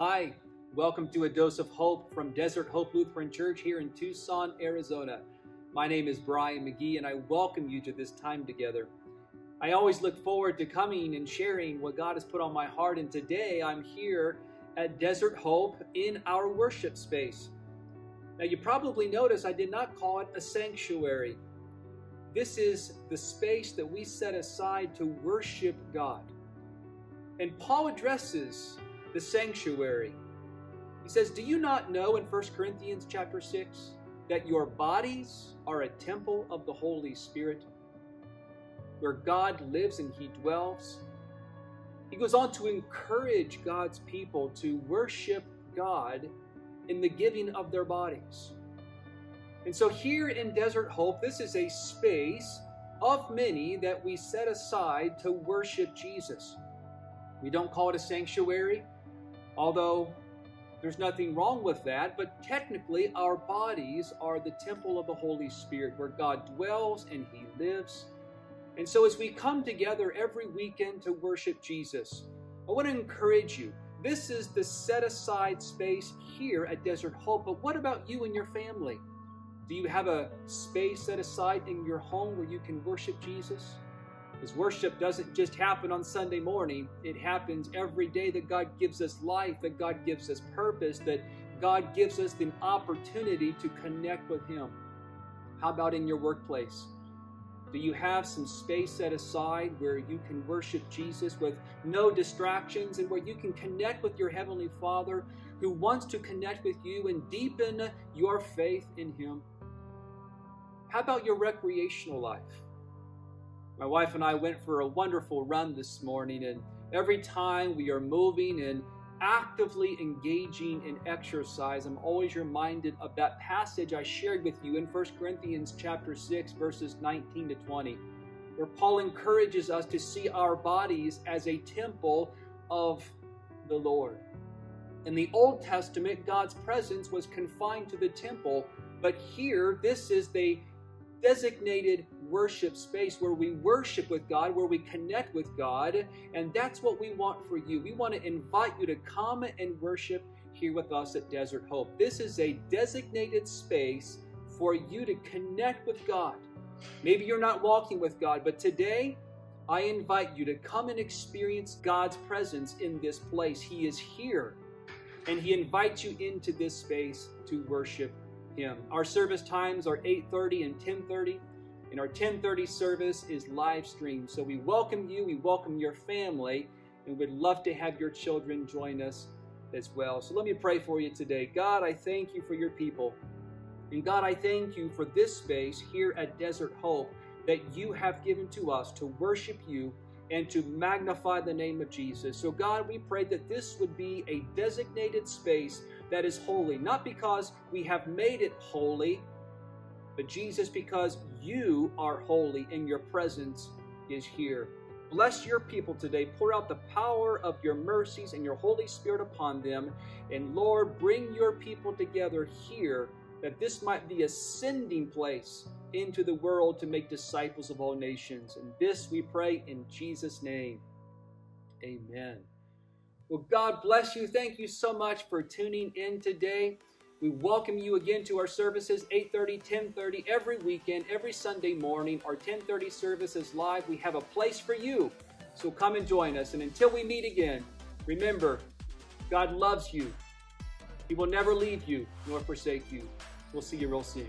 Hi, welcome to A Dose of Hope from Desert Hope Lutheran Church here in Tucson, Arizona. My name is Brian McGee and I welcome you to this time together. I always look forward to coming and sharing what God has put on my heart, and today I'm here at Desert Hope in our worship space. Now you probably notice I did not call it a sanctuary. This is the space that we set aside to worship God. And Paul addresses the sanctuary. He says, "Do you not know in 1 Corinthians chapter 6 that your bodies are a temple of the Holy Spirit, where God lives and He dwells?" He goes on to encourage God's people to worship God in the giving of their bodies. And so here in Desert Hope, this is a space of many that we set aside to worship Jesus. We don't call it a sanctuary, although there's nothing wrong with that, but technically our bodies are the temple of the Holy Spirit where God dwells and He lives. And so as we come together every weekend to worship Jesus, I want to encourage you. This is the set-aside space here at Desert Hope, but what about you and your family? Do you have a space set aside in your home where you can worship Jesus? Because worship doesn't just happen on Sunday morning. It happens every day that God gives us life, that God gives us purpose, that God gives us the opportunity to connect with Him. How about in your workplace? Do you have some space set aside where you can worship Jesus with no distractions and where you can connect with your Heavenly Father who wants to connect with you and deepen your faith in Him? How about your recreational life? My wife and I went for a wonderful run this morning, and every time we are moving and actively engaging in exercise, I'm always reminded of that passage I shared with you in 1 Corinthians chapter 6, verses 19 to 20, where Paul encourages us to see our bodies as a temple of the Lord. In the Old Testament, God's presence was confined to the temple, but here, this is the designated worship space where we worship with God, where we connect with God, and that's what we want for you. We want to invite you to come and worship here with us at Desert Hope. This is a designated space for you to connect with God. Maybe you're not walking with God, but today I invite you to come and experience God's presence in this place. He is here, and He invites you into this space to worship Him. Our service times are 8:30 and 10:30. And our 10:30 service is live streamed. So we welcome you, we welcome your family, and we'd love to have your children join us as well. So let me pray for you today. God, I thank you for your people. And God, I thank you for this space here at Desert Hope that you have given to us to worship you and to magnify the name of Jesus. So God, we pray that this would be a designated space that is holy, not because we have made it holy, but Jesus, because you are holy and your presence is here. Bless your people today. Pour out the power of your mercies and your Holy Spirit upon them. And Lord, bring your people together here that this might be a sending place into the world to make disciples of all nations. And this we pray in Jesus' name. Amen. Well, God bless you. Thank you so much for tuning in today. We welcome you again to our services, 8:30, 10:30, every weekend, every Sunday morning. Our 10:30 service is live. We have a place for you, so come and join us. And until we meet again, remember, God loves you. He will never leave you nor forsake you. We'll see you real soon.